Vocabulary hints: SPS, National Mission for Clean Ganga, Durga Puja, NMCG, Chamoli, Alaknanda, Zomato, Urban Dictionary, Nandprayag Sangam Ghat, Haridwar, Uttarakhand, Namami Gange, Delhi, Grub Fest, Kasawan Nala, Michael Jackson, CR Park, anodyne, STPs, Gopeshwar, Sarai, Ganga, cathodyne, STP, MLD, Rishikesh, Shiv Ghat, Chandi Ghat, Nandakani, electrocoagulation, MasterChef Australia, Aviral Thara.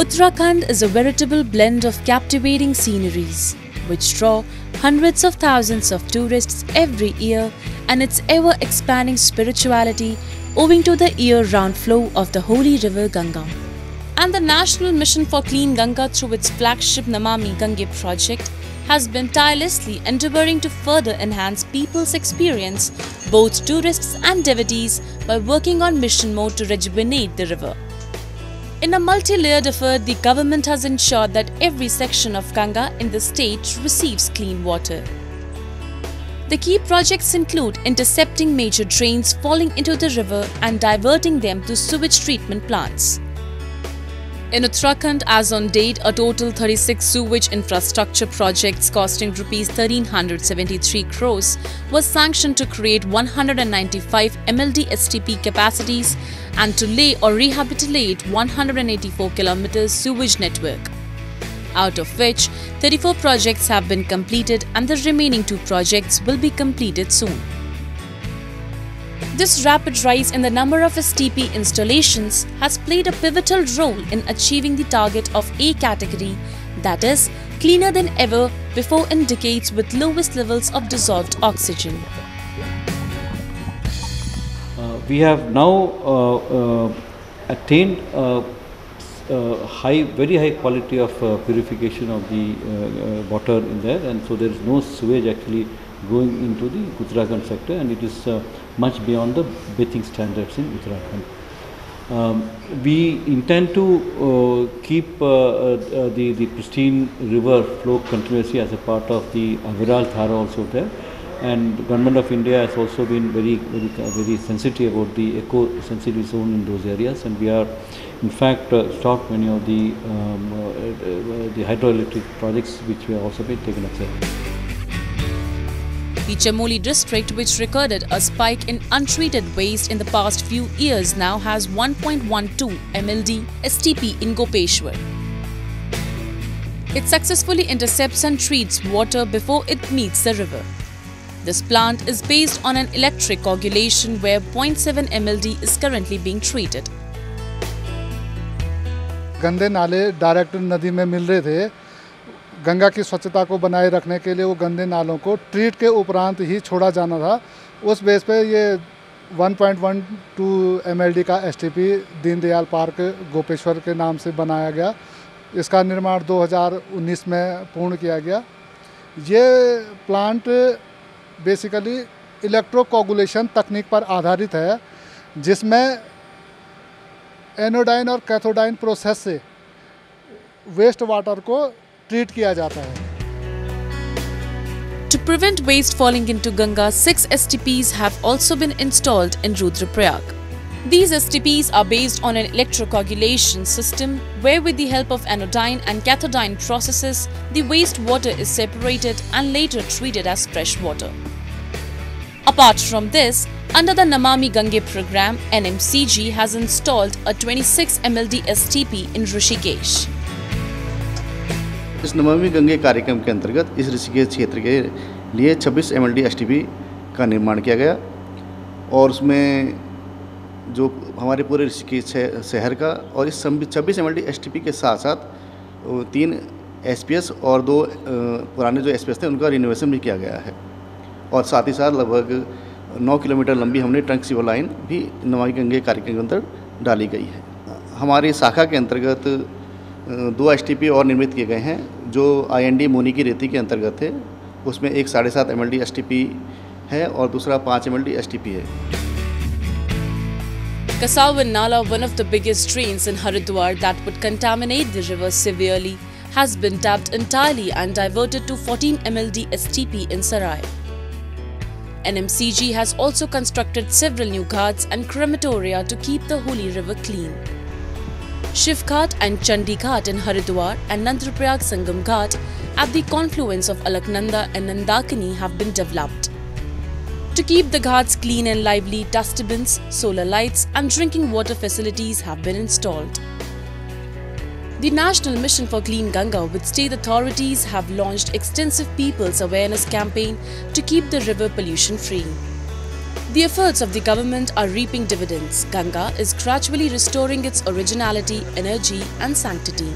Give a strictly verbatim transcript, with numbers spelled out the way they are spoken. Uttarakhand is a veritable blend of captivating sceneries, which draw hundreds of thousands of tourists every year, and its ever-expanding spirituality owing to the year-round flow of the holy river Ganga. And the National Mission for Clean Ganga through its flagship Namami Gange project has been tirelessly endeavouring to further enhance people's experience, both tourists and devotees, by working on mission mode to rejuvenate the river. In a multi-layered effort, the government has ensured that every section of Ganga in the state receives clean water. The key projects include intercepting major drains falling into the river and diverting them to sewage treatment plants. In Uttarakhand, as on date, a total thirty-six sewage infrastructure projects costing rupees one thousand three hundred seventy-three crores was sanctioned to create one hundred ninety-five M L D S T P capacities and to lay or rehabilitate one hundred eighty-four kilometers sewage network, out of which thirty-four projects have been completed and the remaining two projects will be completed soon. This rapid rise in the number of S T P installations has played a pivotal role in achieving the target of A category, that is, cleaner than ever before in decades with lowest levels of dissolved oxygen. Uh, we have now uh, uh, attained a, a high, very high quality of uh, purification of the uh, uh, water in there, and so there is no sewage actually going into the Uttarakhand sector, and it is uh, much beyond the bathing standards in Uttarakhand. Um, we intend to uh, keep uh, uh, the, the pristine river flow continuously as a part of the Aviral Thara also there, and the Government of India has also been very, very, very sensitive about the eco-sensitive zone in those areas, and we are in fact uh, stopped many of the, um, uh, uh, the hydroelectric projects which we have also been taken up there. The Chamoli district, which recorded a spike in untreated waste in the past few years, now has one point one two M L D S T P in Gopeshwar. It successfully intercepts and treats water before it meets the river. This plant is based on an electrocoagulation where zero point seven M L D is currently being treated. गंदे नाले direct नदी में मिल रहे थे। गंगा की स्वच्छता को बनाए रखने के लिए वो गंदे नालों को ट्रीट के उपरांत ही छोड़ा जाना था। उस बेस पे ये one point one two M L D का S T P Deendayal park Gopeshwar के नाम से बनाया गया। इसका निर्माण दो हज़ार उन्नीस में पूर्ण किया गया। ये प्लांट बेसिकली इलेक्ट्रोकोगुलेशन तकनीक पर आधारित है, जिसमें एनोडाइन और कैथोडाइन प्रोसेस से वेस्ट वाटर को ट्रीट किया जाता है। To prevent waste falling into Ganga, six S T Ps have also been installed in Rudra Prayag. These S T Ps are based on an electrocoagulation system where, with the help of anodyne and cathodyne processes, the waste water is separated and later treated as fresh water. Apart from this, under the Namami Gange program, N M C G has installed a twenty-six M L D S T P in Rishikesh. इस नमामि गंगे कार्यक्रम के अंतर्गत इस ऋषिकेश क्षेत्र के लिए छब्बीस MLD STP का निर्माण किया गया, और उसमें जो हमारे पूरे ऋषिकेश शहर का और इस छब्बीस एमएलडी एसटीपी के साथ साथ तीन एसपीएस और दो पुराने जो एसपीएस थे उनका रिनोवेशन भी किया गया है, और साथ ही साथ लगभग नौ किलोमीटर लंबी हमने ट्रंक सीवर लाइन भी नमामि गंगे कार्यक्रम के अंतर्गत डाली गई है। हमारी शाखा के अंतर्गत दो एसटीपी और निर्मित किए गए हैं, जो आईएनडी मुनी की रेती के अंतर्गत है। उसमें एक साढ़े सात एमएलडी एसटीपी है और दूसरा पाँच एमएलडी एसटीपी है। Kasawan Nala, one of the biggest drains in Haridwar that would contaminate the river severely, has been tapped entirely and diverted to fourteen M L D S T P in Sarai. N M C G has also constructed several new ghats and crematoria to keep the holy river clean. Shiv Ghat and Chandi Ghat in Haridwar and Nandprayag Sangam Ghat at the confluence of Alaknanda and Nandakani have been developed. To keep the ghats clean and lively, dustbins, solar lights and drinking water facilities have been installed. The National Mission for Clean Ganga with state authorities have launched extensive people's awareness campaign to keep the river pollution free. The efforts of the government are reaping dividends. Ganga is gradually restoring its originality, energy and sanctity.